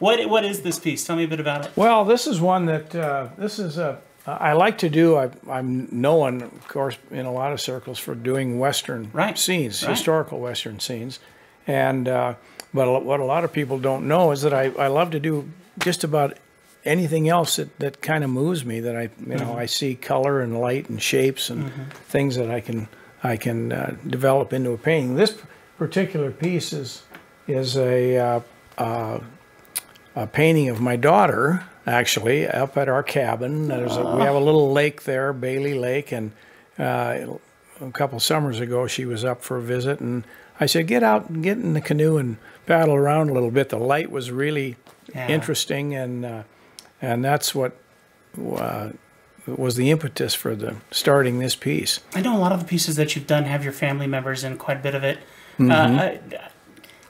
What is this piece? Tell me a bit about it. Well, this is one that I like to do. I'm known, of course, in a lot of circles for doing Western scenes, historical Western scenes. And but what a lot of people don't know is that I love to do just about anything else that kind of moves me. That I I see color and light and shapes and things that I can develop into a painting. This particular piece is a painting of my daughter, actually, up at our cabin. We have a little lake there, Bailey Lake, and a couple summers ago she was up for a visit, and I said, get out and get in the canoe and paddle around a little bit. The light was really interesting, and that's what was the impetus for starting this piece. I know a lot of the pieces that you've done have your family members in quite a bit of it.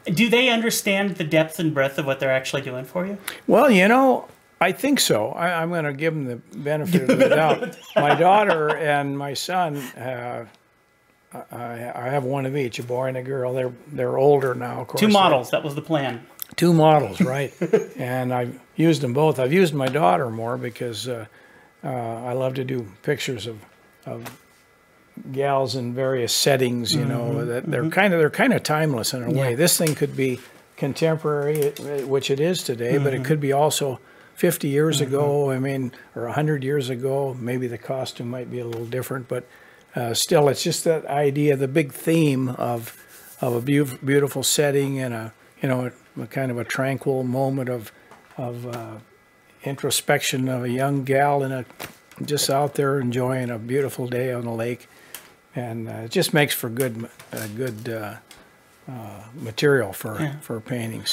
Do they understand the depth and breadth of what they're actually doing for you? Well, you know, I think so. I'm going to give them the benefit of the doubt. My daughter and my son, I have one of each, a boy and a girl. They're older now, of course. Two models, that was the plan. Two models, right. And I've used them both. I've used my daughter more because I love to do pictures of gals in various settings, you know, that they're kind of timeless in a way. This thing could be contemporary, which it is today, but it could be also 50 years ago, I mean, or 100 years ago. Maybe the costume might be a little different, but still, it's just that idea, the big theme of a beautiful setting and a, you know, a kind of a tranquil moment of introspection of a young gal in a just out there enjoying a beautiful day on the lake, and it just makes for good material for paintings.